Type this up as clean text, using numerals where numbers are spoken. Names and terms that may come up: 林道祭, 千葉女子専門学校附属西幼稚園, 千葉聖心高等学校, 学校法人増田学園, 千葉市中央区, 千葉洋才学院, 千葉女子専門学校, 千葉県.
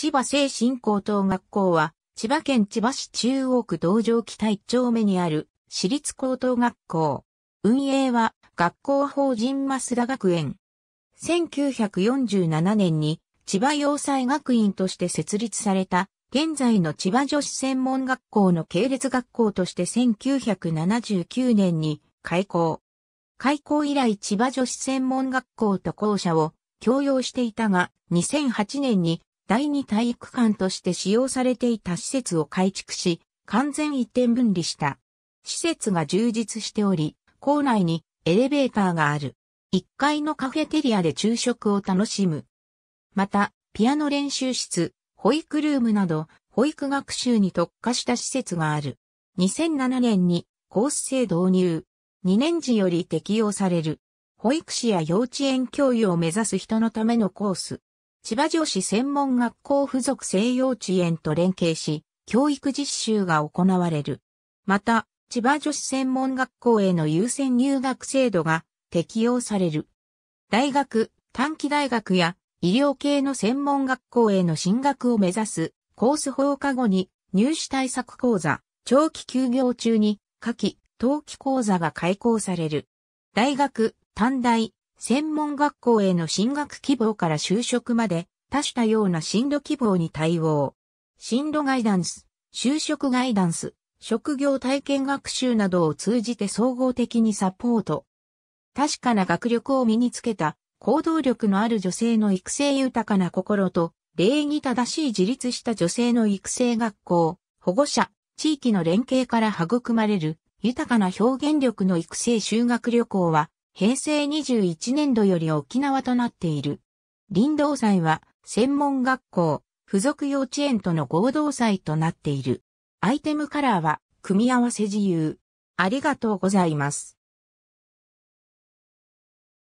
千葉聖心高等学校は、千葉県千葉市中央区道上北1丁目にある、私立高等学校。運営は、学校法人増田学園。1947年に、千葉洋才学院として設立された、現在の千葉女子専門学校の系列学校として1979年に開校。開校以来千葉女子専門学校と校舎を共用していたが、2008年に第2体育館として使用されていた施設を改築し、完全移転分離した。施設が充実しており、校内にエレベーターがある。1階のカフェテリアで昼食を楽しむ。また、ピアノ練習室、保育ルームなど、保育学習に特化した施設がある。2007年にコース制導入。2年次より適用される。保育士や幼稚園教諭を目指す人のためのコース。千葉女子専門学校附属西幼稚園と連携し、教育実習が行われる。また、千葉女子専門学校への優先入学制度が適用される。大学、短期大学や、医療系の専門学校への進学を目指すコース放課後に入試対策講座、長期休業中に夏季・冬季講座が開講される。大学、短大、専門学校への進学希望から就職まで多種多様な進路希望に対応。進路ガイダンス、就職ガイダンス、職業体験学習などを通じて総合的にサポート。確かな学力を身につけた。行動力のある女性の育成豊かな心と礼儀正しい自立した女性の育成学校、保護者、地域の連携から育まれる豊かな表現力の育成修学旅行は平成21年度より沖縄となっている。林道祭は専門学校、附属幼稚園との合同祭となっている。アイテムカラーは組み合わせ自由。ありがとうございます。